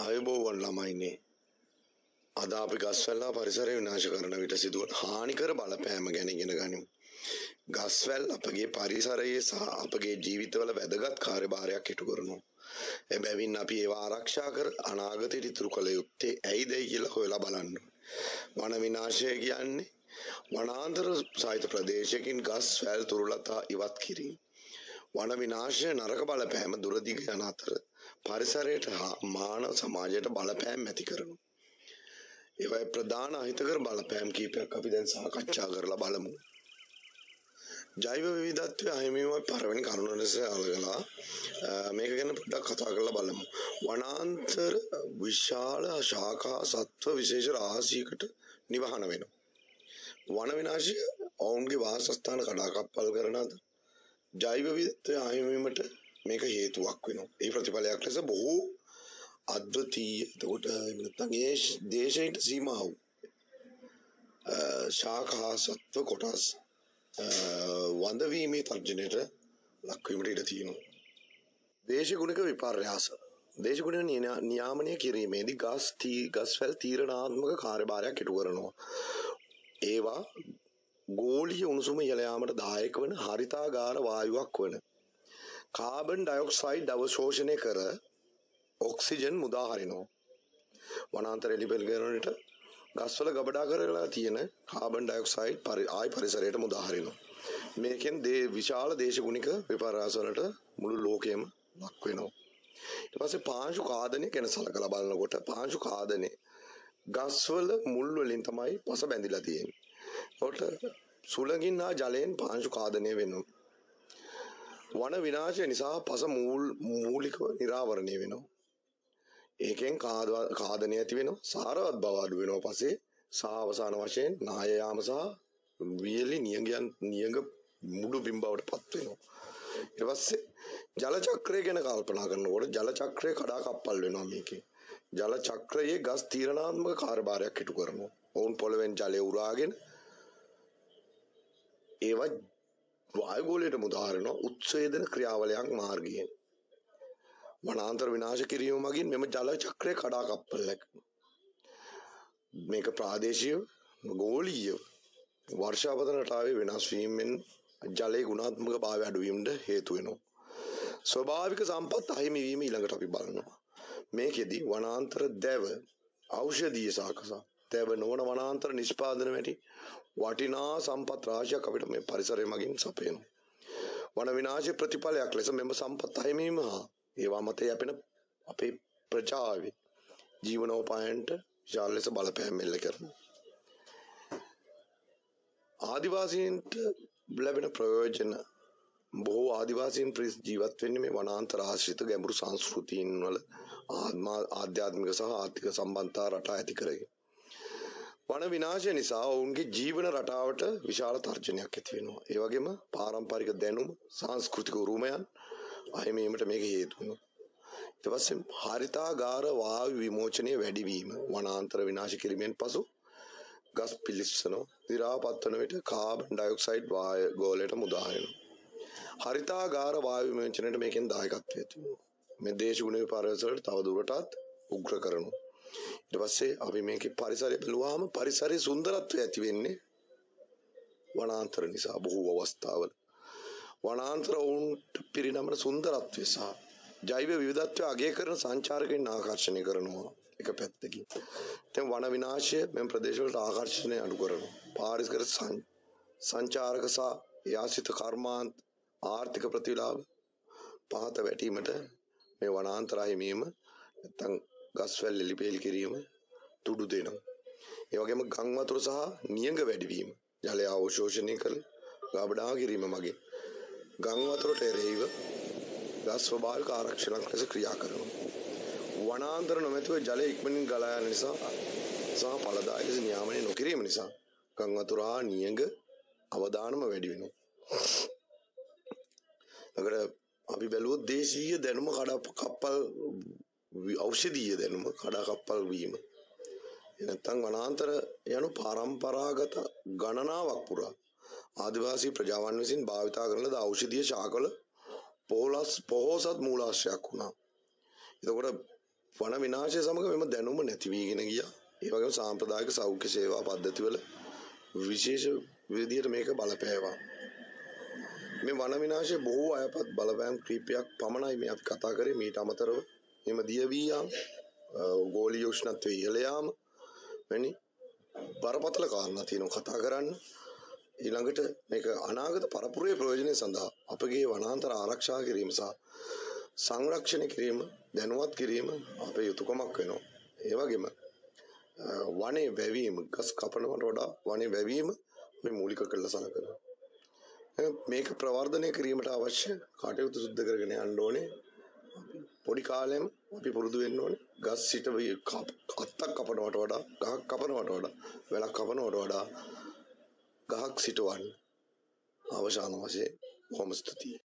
ආයුබෝවන් ළමයිනේ අද අපි ගස්වැල් හා පරිසරය විනාශ කරන විට සිදුවන හානිකර බලපෑම ගැන ඉගෙන ගනිමු. ගස්වැල් අපගේ පරිසරයේ සහ අපගේ ජීවිතවල වැදගත් කාර්යභාරයක් ඉටු කරනවා. එබැවින් අපි ඒවා ආරක්ෂා කර අනාගතයට ඉතුරු කළ යුත්තේ ඇයිදයි කියලා හොයලා බලන්න. වන විනාශය කියන්නේ වනාන්තර සහිත ප්‍රදේශයකින් ගස්වැල් තුරුලතා ඉවත් කිරීම. වන විනාශය නරක බලපෑම දුරදිග යන අතර පරිසරයට හා මානව සමාජයට බලපෑම් ඇති කරනවා. ඒවයි ප්‍රධාන අහිතකර බලපෑම් කීපයක් අපි දැන් සාකච්ඡා කරලා බලමු. ජෛව විවිධත්වය අහිමිවීමේ පළවෙනි කරුණ ලෙස අල්ලලා මේක ගැන පොඩ්ඩක් කතා කරලා බලමු. වනාන්තර විශාල ශාඛා සත්ව විශේෂ රාශියකට නිවහන වෙනවා. වන විනාශය ඔවුන්ගේ වාසස්ථාන කඩාකප්පල් කරන අතර ජෛව විවිධත්වය අහිමිවීමට මේක හේතුවක් වෙනවා. ඒ ප්‍රතිඵලයක් ලෙස බොහෝ අද්විතීය එතකොට නැත්නම් ඒ දේශයට සීමා වූ ශාඛා සත්ව කොටස් වඳවීමේ තර්ජනයට ලක්වීමට ඉඩ තියෙනවා. දේශගුණික විපර්යාස දේශගුණික නියාමනය කිරීමේදී ගස්වැල් තීරණාත්මක කාර්යභාරයක් ඉටු කරනවා. ඒවා ගෝලීය උණුසුම ඉහළ යාමට දායක වන හරිතාගාර වායුවක් වන කාබන් ඩයොක්සයිඩ් අවශෝෂණය කර ඔක්සිජන් මුදා හරිනවා. වනාන්තර එළිපෙළ කරනට ගස්වල ගබඩා කරලා තියෙන කාබන් ඩයොක්සයිඩ් ආයි පරිසරයට මුදා හරිනවා. මේකෙන් විශාල දේශගුණික විපර්යාස වලට මුළු ලෝකයම ලක් වෙනවා. ඊට පස්සේ පාංශු ඛාදනය ගැන සලකලා බලනකොට පාංශු ඛාදනය ගස්වල මුල් වලින් තමයි පස බැඳිලා තියෙන්නේ. කොට සුළඟින් හා ජලයෙන් පාංශු ඛාදනය වෙනවා. වන විනාශය නිසා පස මූලිකව නිරාවරණය වෙනවා. ඒකෙන් ඛාදනය ඇති වෙනවා. සාරවත් බව අඩු වෙනවා. පස්සේ සාවසාන වශයෙන් නාය යාම සහ වියලි නියඟ මුඩු බිම්බවට පත් වෙනවා. ඊට පස්සේ ජල චක්‍රය ගැන කල්පනා කරනකොට ජල චක්‍රය කඩා කප්පල් වෙනවා මේකේ. ජල චක්‍රයේ ගස් තීරණාත්මක කාර්යභාරයක් ඉටු කරනවා. ඔවුන් පොළවෙන් ජලය උරාගෙන ඒවත් වායුගෝලයට මුදාහරනවා උත්සේදන ක්‍රියාවලයක් මාර්ගයෙන්. වනාන්තර විනාශ කිරීම මගින් මෙම ජල චක්‍රය කඩාකප්පලයක්. මේක ප්‍රාදේශීය ගෝලීය වර්ෂාපතන රටාවේ වෙනස් වීමෙන් ජලයේ ගුණාත්මක භාවය අඩුවීමට හේතු වෙනවා. ස්වභාවික සම්පත් අහිමි වීම ඊළඟට අපි බලනවා. මේකෙදී වනාන්තර දැව ඖෂධීය සාකසා තැව නොවන වනාන්තර නිෂ්පාදන වැටි වටිනා සම්පත් රාශියක් අපිට මේ පරිසරය මගින් සපයනවා. වන විනාශයේ ප්‍රතිඵලයක් ලෙස මෙම සම්පත් අහිමීම හා ඒවා මත යැපෙන අපේ ප්‍රජාවේ ජීවනෝපායන්ට විශාල ලෙස බලපෑම් එල්ල කරනවා. ආදිවාසීන්ට ලැබෙන ප්‍රයෝජන බොහෝ ආදිවාසීන් ජීවත් වෙන්නේ මේ වනාන්තර ආශ්‍රිත ගැඹුරු සංස්කෘතීන් වල ආධ්‍යාත්මික සහ ආර්ථික සම්බන්ධතා රටා ඇති කරගෙන. වන විනාශය නිසා ඔවුන්ගේ ජීවන රටාවට විශාල තර්ජනයක් ඇති වෙනවා. ඒ වගේම පාරම්පරික දැනුම සංස්කෘතික උරුමයන් අහිමීමට මේක හේතු වෙනවා. ඊට පස්සේ හරිතාගාර වායු විමෝචනය වැඩිවීම වනාන්තර විනාශ කිරීමෙන් පසු ගස් පිළිස්සන දිරාපත් වන විට කාබන් ඩයොක්සයිඩ් වායු ගෝලයට මුදා හරිනවා. හරිතාගාර වායු විමෝචනයට මේකෙන් දායකත්වය දෙනවා. මේ දේශගුණ විපර්යාසවලට තව දුරටත් උග්‍ර කරනවා. ඊට පස්සේ අපි මේකේ පරිසරය බලුවාම පරිසරයේ සුන්දරත්වය ඇති වෙන්නේ වනාන්තර නිසා. බොහෝ අවස්ථාවල වනාන්තර වුන්ට පිරිනමන සුන්දරත්වය සහ ජෛව විවිධත්වය අගය කරන සංචාරකයන් ආකර්ෂණය කරනවා එක පැත්තකින්. දැන් වන විනාශය මෙම ප්‍රදේශවලට ආකර්ෂණය අඩු කරනවා. පාරිසරික සංචාරක සහ යාසිත කර්මාන්ත ආර්ථික ප්‍රතිලාභ පහත වැටීමට මේ වනාන්තර අහිමීම නැත්තම් ගස්වැල් එලිපෙල් කිරීම තුඩු දෙනවා. ඒ වගේම ගම් වතුර සහ නියඟ වැඩිවීම ජලය අවශෝෂණය කළ ගබඩා කිරීම මගින් ගම් වතුරට එරෙහිව ගස් ස්වභාවික ආරක්ෂණයක් ලෙස ක්‍රියා කරනවා. වනාන්තර නොමැතිව ජලය ඉක්මනින් ගලා යන නිසා සහ ඵලදායක ලෙස නියාමනය නොකිරීම නිසා ගම් වතුර හා නියඟ අවදානම වැඩි වෙනවා. අකට අපි බැලුවොත් දේශීය දැනුම කඩාකප්පල් ඖෂධීය දැනුම කඩාකප්පල් වීම නැත්නම් වනාන්තර යනු පාරම්පරාගත ගණනාවක් පුරා ආදිවාසී ප්‍රජාවන් විසින් භාවිතා කරන ලද ඖෂධීය ශාකවල පොහොසත් මූලාශ්‍රයක් වුණා. එතකොට වන විනාශය සමග මෙම දැනුම නැති වීගෙන ගියා. ඒ වගේම සාම්ප්‍රදායික සෞඛ්‍ය සේවා පද්ධතිවල විශේෂ විදියට මේක බලපෑවා. මේ වන විනාශයේ බොහෝ අයපත් බලපෑම් කීපයක් පමණයි මේ අපි කතා කරේ. මීට අමතරව මෙම දියවී යාම, ගෝලීය උෂ්ණත්වය ඉහළ යාම වැනි බරපතල කාරණා තියෙනවා කතා කරන්න. ඊළඟට මේක අනාගත පරපුරේ ප්‍රයෝජනය සඳහා අපගේ වනාන්තර ආරක්ෂා කිරීම සහ සංරක්ෂණය කිරීම දැනුවත් කිරීම අපේ යුතුයකමක් වෙනවා. ඒ වගේම වනයේ වැවීම, ගස් කපනවට වඩා වනයේ වැවීම අපි මූලික කරලා සලකනවා. මේක ප්‍රවර්ධනය කිරීමට අවශ්‍ය කටයුතු සුද්ධ කරගෙන යන්න ඕනේ. පොඩි කාලෙම අපි පුරුදු වෙන්න ඕනේ ගස් සිට අත්තක් කපනවට වඩා, ගහක් කපනවට වඩා, වැලක් කපනවට වඩා ගහක් සිටවන්න. අවසාන වශයෙන් බොහොම ස්තුතියි.